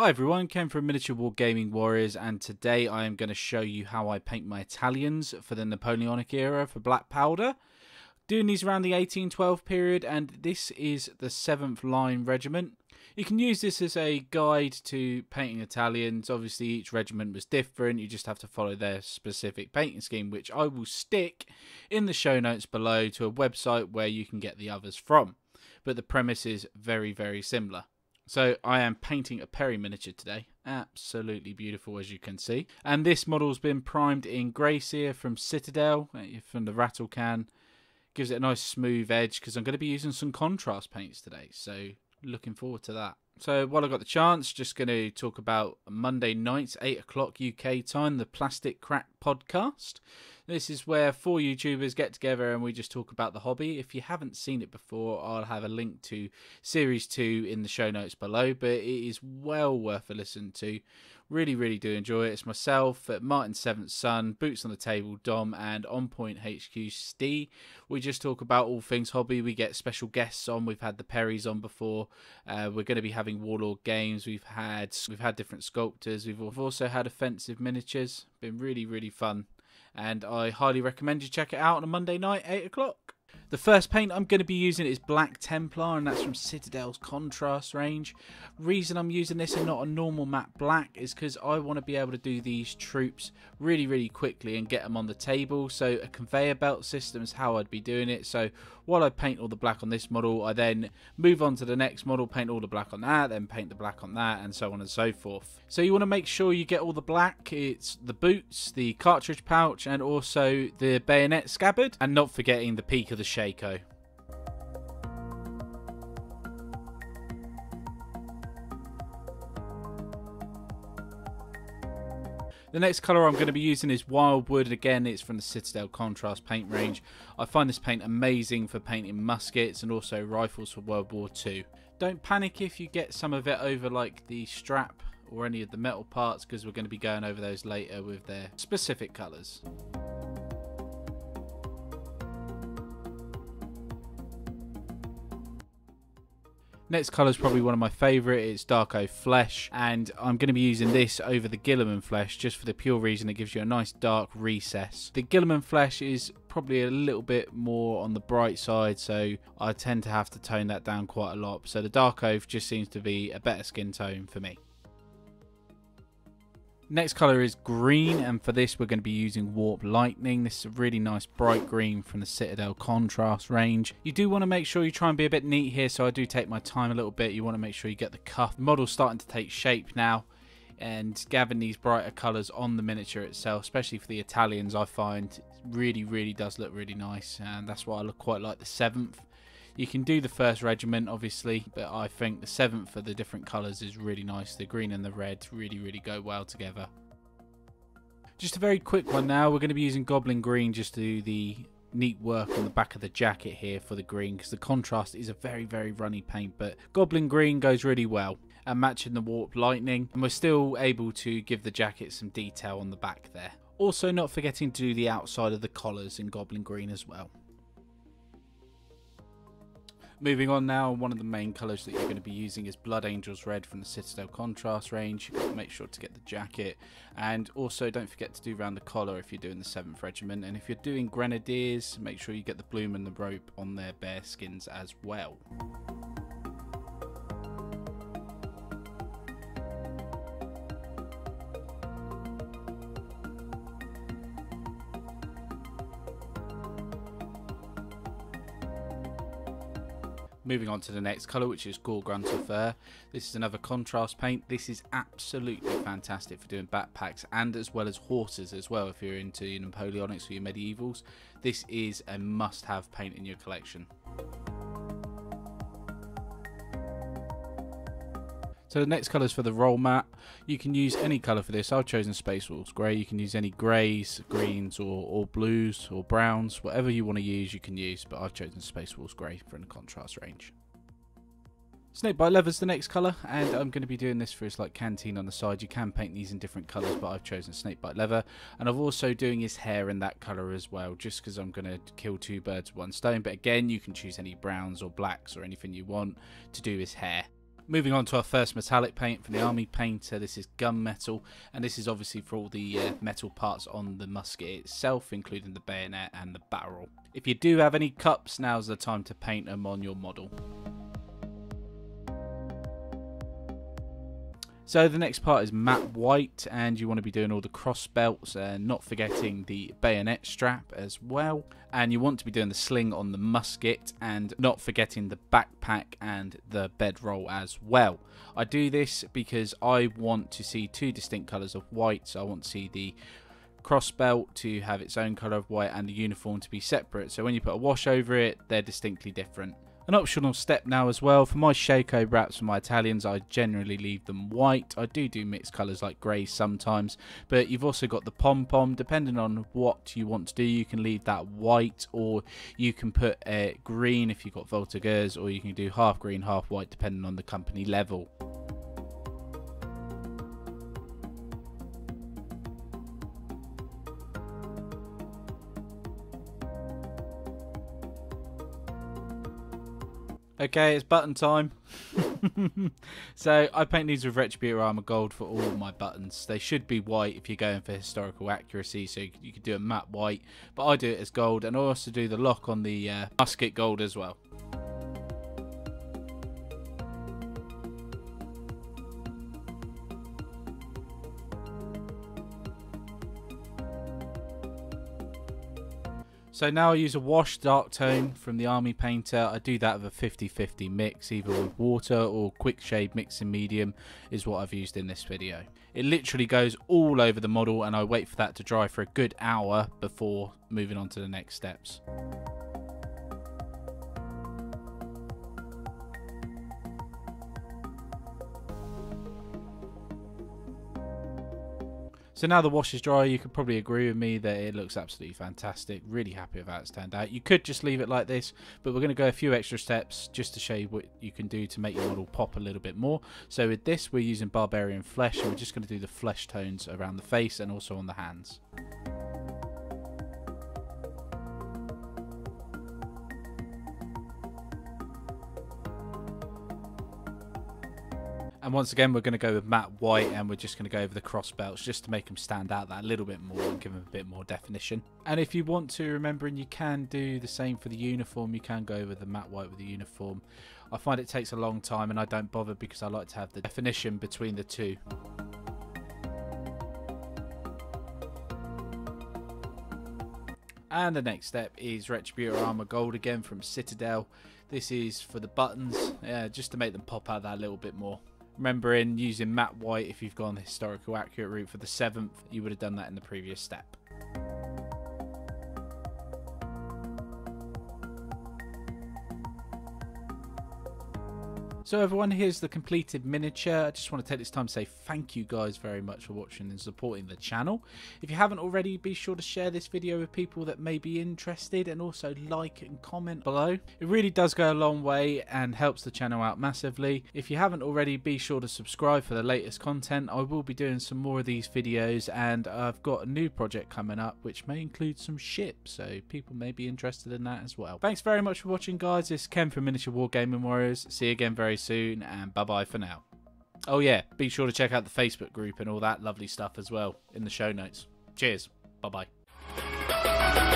Hi everyone, Ken from Miniature Wargaming Warriors, and today I am going to show you how I paint my Italians for the Napoleonic era for Black Powder. Doing these around the 1812 period, and this is the 7th Line Regiment. You can use this as a guide to painting Italians. Obviously each regiment was different, you just have to follow their specific painting scheme, which I will stick in the show notes below to a website where you can get the others from. But the premise is very, very similar. So I am painting a Perry miniature today, absolutely beautiful as you can see. And this model's been primed in Greyseer from Citadel, from the rattle can. Gives it a nice smooth edge because I'm going to be using some contrast paints today, so looking forward to that. So while I've got the chance, just going to talk about Monday nights, 8 o'clock UK time, the Plastic Crack Podcast. This is where 4 YouTubers get together and we just talk about the hobby. If you haven't seen it before, I'll have a link to Series 2 in the show notes below, but it is well worth a listen to. Really, really do enjoy it. It's myself, Martin, Seventh Son, Boots on the Table, Dom, and On Point HQ, Stee. We just talk about all things hobby. We get special guests on. We've had the Perrys on before. We're going to be having Warlord Games. We've had different sculptors. We've also had offensive miniatures. Been really, really fun. And I highly recommend you check it out on a Monday night, 8 o'clock. The first paint I'm going to be using is Black Templar, and that's from Citadel's contrast range. Reason I'm using this and not a normal matte black is because I want to be able to do these troops really, really quickly and get them on the table. So a conveyor belt system is how I'd be doing it. So while I paint all the black on this model, I then move on to the next model, paint all the black on that, then paint the black on that, and so on and so forth. So you want to make sure you get all the black. It's the boots, the cartridge pouch, and also the bayonet scabbard, and not forgetting the peak of the Shako. The next colour I'm going to be using is Wildwood. Again, it's from the Citadel contrast paint range. I find this paint amazing for painting muskets and also rifles for World War II. Don't panic if you get some of it over like the strap or any of the metal parts, because we're going to be going over those later with their specific colours. Next colour is probably one of my favourite. It's Darkoath Flesh, and I'm going to be using this over the Gilliman Flesh just for the pure reason it gives you a nice dark recess. The Gilliman Flesh is probably a little bit more on the bright side, so I tend to have to tone that down quite a lot. So the Darkoath just seems to be a better skin tone for me. Next colour is green, and for this we're going to be using Warp Lightning. This is a really nice bright green from the Citadel contrast range. You do want to make sure you try and be a bit neat here, so I do take my time a little bit. You want to make sure you get the cuff. The model's starting to take shape now, and gathering these brighter colours on the miniature itself, especially for the Italians, I find really, really does look really nice, and that's why I look quite like the 7th. You can do the first regiment, obviously, but I think the 7th for the different colours is really nice. The green and the red really, really go well together. Just a very quick one now. We're going to be using goblin green just to do the neat work on the back of the jacket here for the green, because the contrast is a very, very runny paint, but goblin green goes really well. And matching the Warp Lightning, and we're still able to give the jacket some detail on the back there. Also not forgetting to do the outside of the collars in goblin green as well. Moving on now, one of the main colours that you're going to be using is Blood Angels Red from the Citadel contrast range. Make sure to get the jacket, and also don't forget to do round the collar if you're doing the 7th Regiment. And if you're doing Grenadiers, make sure you get the bloom and the rope on their bear skins as well. Moving on to the next colour, which is Gore Grunta Fur. This is another contrast paint. This is absolutely fantastic for doing backpacks and as well as horses as well. If you're into your Napoleonics or your medievals, this is a must-have paint in your collection. So the next colour is for the roll mat. You can use any colour for this. I've chosen Space Wolves Grey. You can use any greys, greens, or blues, or browns. Whatever you want to use, you can use. But I've chosen Space Wolves Grey for the contrast range. Snakebite Leather is the next colour, and I'm going to be doing this for his like canteen on the side. You can paint these in different colours, but I've chosen Snakebite Leather, and I'm also doing his hair in that colour as well, just because I'm going to kill two birds with one stone. But again, you can choose any browns or blacks or anything you want to do his hair. Moving on to our first metallic paint from the Army Painter. This is gunmetal, and this is obviously for all the metal parts on the musket itself, including the bayonet and the barrel. If you do have any cups, now's the time to paint them on your model. So the next part is matte white, and you want to be doing all the cross belts and not forgetting the bayonet strap as well. And you want to be doing the sling on the musket and not forgetting the backpack and the bedroll as well. I do this because I want to see two distinct colours of white, so I want to see the cross belt to have its own colour of white and the uniform to be separate. So when you put a wash over it, they're distinctly different. An optional step now as well, for my shako wraps for my Italians, I generally leave them white. I do mixed colours like grey sometimes, but you've also got the pom-pom. Depending on what you want to do, you can leave that white, or you can put a green if you've got Voltigeurs, or you can do half green, half white, depending on the company level. Okay, it's button time. So I paint these with Retributor Armour Gold for all of my buttons. They should be white if you're going for historical accuracy, so you could do a matte white, but I do it as gold, and I also do the lock on the musket gold as well. So now I use a wash dark tone from the Army Painter. I do that with a 50-50 mix, either with water or quick shade mixing medium is what I've used in this video. It literally goes all over the model, and I wait for that to dry for a good hour before moving on to the next steps. So now the wash is dry, you could probably agree with me that it looks absolutely fantastic. Really happy with how it's turned out. You could just leave it like this, but we're going to go a few extra steps just to show you what you can do to make your model pop a little bit more. So with this, we're using Barbarian Flesh, and we're just going to do the flesh tones around the face and also on the hands. And once again, we're going to go with matte white, and we're just going to go over the cross belts just to make them stand out that little bit more and give them a bit more definition. And if you want to, remembering you can do the same for the uniform, you can go over the matte white with the uniform. I find it takes a long time, and I don't bother because I like to have the definition between the two. And the next step is Retributor Armour Gold again from Citadel. This is for the buttons, just to make them pop out that little bit more. Remembering using matte white if you've gone the historical accurate route for the 7th, you would have done that in the previous step. So everyone, here's the completed miniature. I just want to take this time to say thank you guys very much for watching and supporting the channel. If you haven't already, be sure to share this video with people that may be interested, and also like and comment below. It really does go a long way and helps the channel out massively. If you haven't already, be sure to subscribe for the latest content. I will be doing some more of these videos, and I've got a new project coming up which may include some ships, so people may be interested in that as well. Thanks very much for watching, guys. This is Ken from Miniature Wargaming Warriors. See you again very soon, and bye bye for now. Oh yeah, be sure to check out the Facebook group and all that lovely stuff as well in the show notes. Cheers, bye bye.